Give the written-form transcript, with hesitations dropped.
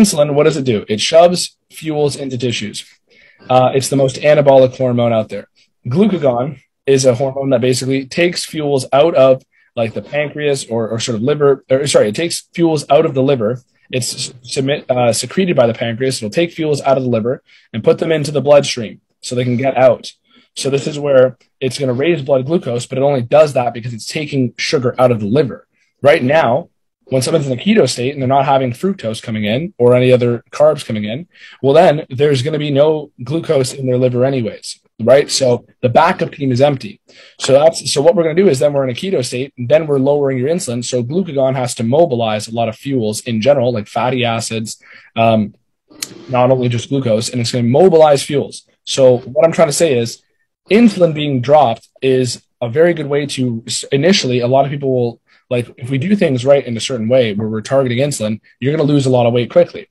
Insulin, what does it do? It shoves fuels into tissues. It's the most anabolic hormone out there. Glucagon is a hormone that basically takes fuels out of like the pancreas or sort of liver, or sorry, it takes fuels out of the liver. It's secreted by the pancreas. It'll take fuels out of the liver and put them into the bloodstream so they can get out. So this is where it's going to raise blood glucose, but it only does that because it's taking sugar out of the liver. Right now, when someone's in a keto state and they're not having fructose coming in or any other carbs coming in, well, then there's going to be no glucose in their liver anyways, right? So the backup team is empty. So what we're going to do is then we're in a keto state and then we're lowering your insulin. So glucagon has to mobilize a lot of fuels in general, like fatty acids, not only just glucose, and it's going to mobilize fuels. So what I'm trying to say is insulin being dropped is a very good way to initially, a lot of people will, like if we do things right in a certain way where we're targeting insulin, you're going to lose a lot of weight quickly.